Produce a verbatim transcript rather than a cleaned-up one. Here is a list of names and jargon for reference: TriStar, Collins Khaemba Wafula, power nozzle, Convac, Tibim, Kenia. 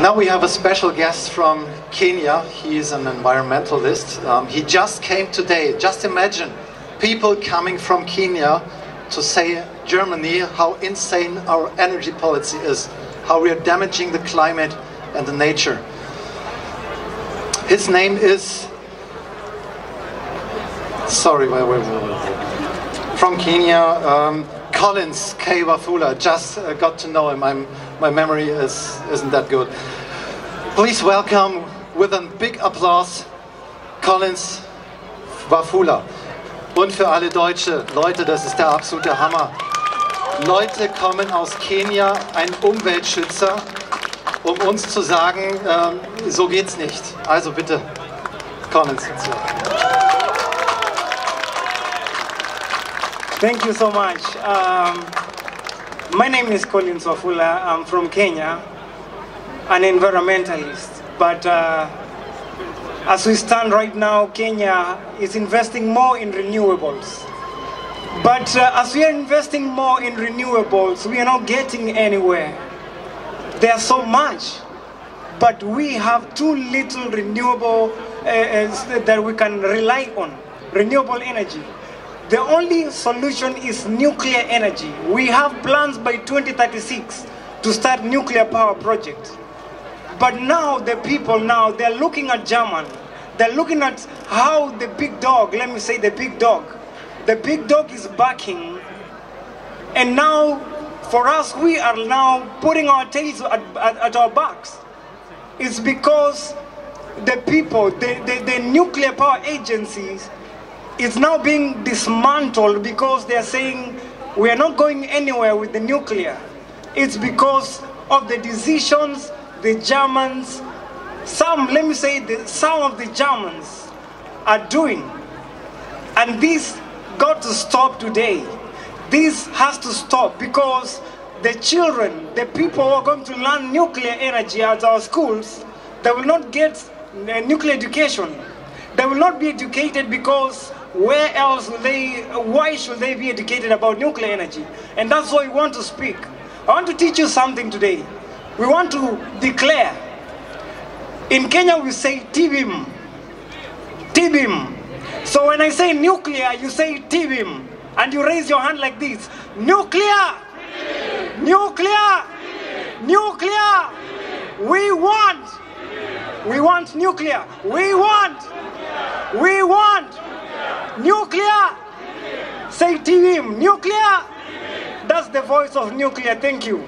Now we have a special guest from Kenia. He is an environmentalist. Um, he just came today. Just imagine people coming from Kenia to say Germany, how insane our energy policy is, how we are damaging the climate and the nature. His name is... Sorry, wait, wait, wait, wait. From Kenia, um, Collins Khaemba Wafula. Just uh, got to know him. I'm, my memory is, isn't that good. Please welcome, with a big applause, Collins Wafula. Und für alle Deutsche, Leute, das ist der absolute Hammer. Leute kommen aus Kenia, ein Umweltschützer, um uns zu sagen, ähm, so geht's nicht. Also bitte, Collins. Thank you so much. Um, my name is Collins Wafula. I'm from Kenya, an environmentalist. But uh, as we stand right now, Kenya is investing more in renewables. But uh, as we are investing more in renewables, we are not getting anywhere. There's so much, but we have too little renewable uh, uh, that we can rely on, renewable energy. The only solution is nuclear energy. We have plans by twenty thirty-six to start nuclear power projects. But now the people now, they're looking at Germany. They're looking at how the big dog, let me say the big dog, the big dog is barking, and now for us, we are now putting our tails at, at, at our backs. It's because the people, the, the, the nuclear power agencies is now being dismantled because they are saying we are not going anywhere with the nuclear. It's because of the decisions the Germans, some, let me say, the, some of the Germans are doing. And this got to stop today. This has to stop because the children, the people who are going to learn nuclear energy at our schools, they will not get nuclear education. They will not be educated because where else will they, why should they be educated about nuclear energy? And that's why we want to speak. I want to teach you something today. We want to declare. In Kenya we say Tibim. Tibim. So when I say nuclear, you say Tibim. And you raise your hand like this. Nuclear! Nuclear! Nuclear! We want! We want nuclear! We want! We want! Nuclear! Say T V M! Nuclear! That's the voice of nuclear. Thank you.